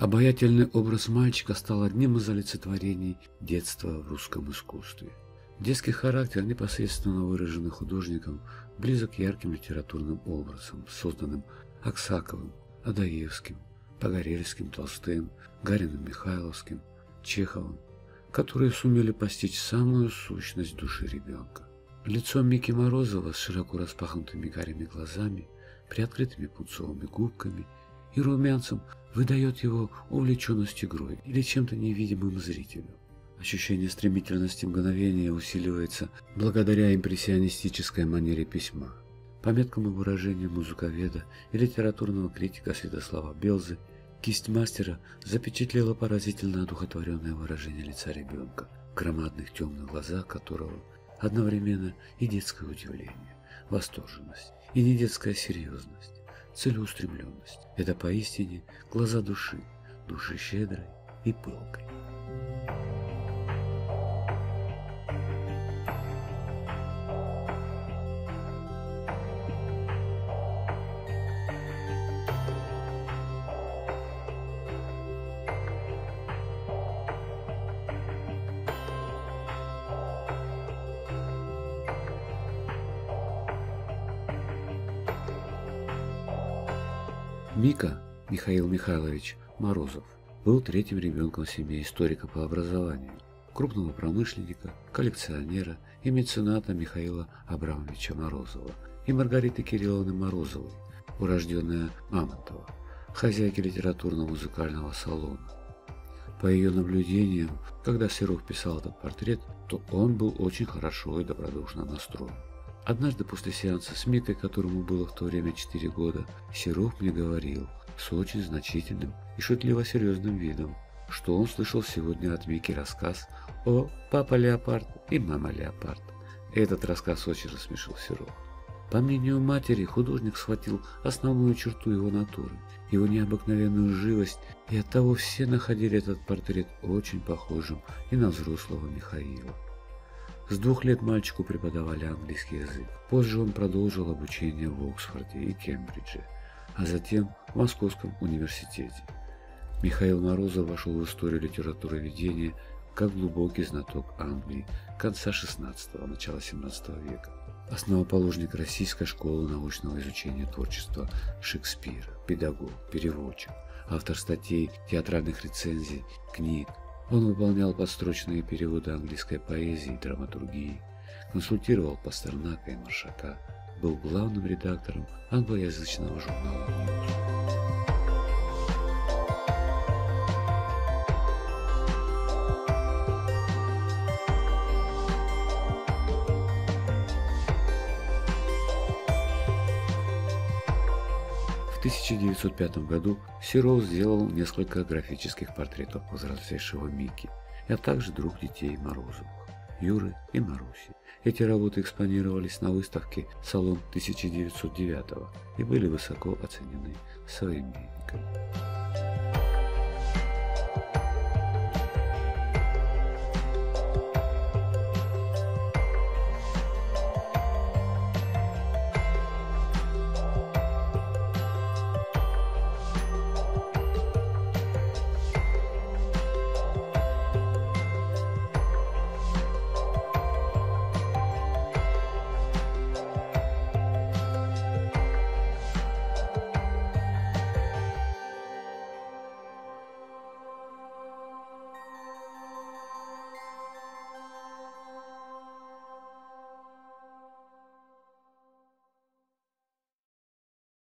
Обаятельный образ мальчика стал одним из олицетворений детства в русском искусстве. Детский характер, непосредственно выраженный художником, близок к ярким литературным образам, созданным Аксаковым, Адаевским, Погорельским, Толстым, Гариным Михайловским, Чеховым, которые сумели постичь самую сущность души ребенка. Лицо Мики Морозова с широко распахнутыми карими глазами, приоткрытыми пунцовыми губками и румянцем выдает его увлеченность игрой или чем-то невидимым зрителю. Ощущение стремительности мгновения усиливается благодаря импрессионистической манере письма. По меткому выражению музыковеда и литературного критика Святослава Бэлзы, кисть мастера запечатлела поразительно одухотворенное выражение лица ребенка, в громадных темных глазах которого одновременно и детское удивление, восторженность, и недетская серьезность, целеустремленность. Это поистине глаза души, души щедрой и пылкой. Мика, Михаил Михайлович Морозов, был третьим ребенком семьи историка по образованию, крупного промышленника, коллекционера и мецената Михаила Абрамовича Морозова и Маргариты Кирилловны Морозовой, урожденная Мамонтова, хозяйки литературно-музыкального салона. По ее наблюдениям, когда Серов писал этот портрет, то он был очень хорошо и добродушно настроен. Однажды после сеанса с Микой, которому было в то время 4 года, Серов мне говорил с очень значительным и шутливо-серьезным видом, что он слышал сегодня от Мики рассказ о «Папа Леопард» и «Мама Леопард». Этот рассказ очень рассмешил Серова. По мнению матери, художник схватил основную черту его натуры, его необыкновенную живость, и оттого все находили этот портрет очень похожим и на взрослого Михаила. С 2 лет мальчику преподавали английский язык. Позже он продолжил обучение в Оксфорде и Кембридже, а затем в Московском университете. Михаил Морозов вошел в историю литературоведения как глубокий знаток Англии конца XVI – начала XVII века, основоположник российской школы научного изучения творчества Шекспира, педагог, переводчик, автор статей, театральных рецензий, книг. Он выполнял подстрочные переводы английской поэзии и драматургии, консультировал Пастернака и Маршака, был главным редактором англоязычного журнала. В 1905 году Серов сделал несколько графических портретов возрастающего Мики, а также двух детей Морозовых – Юры и Маруси. Эти работы экспонировались на выставке «Салон 1909» и были высоко оценены современниками.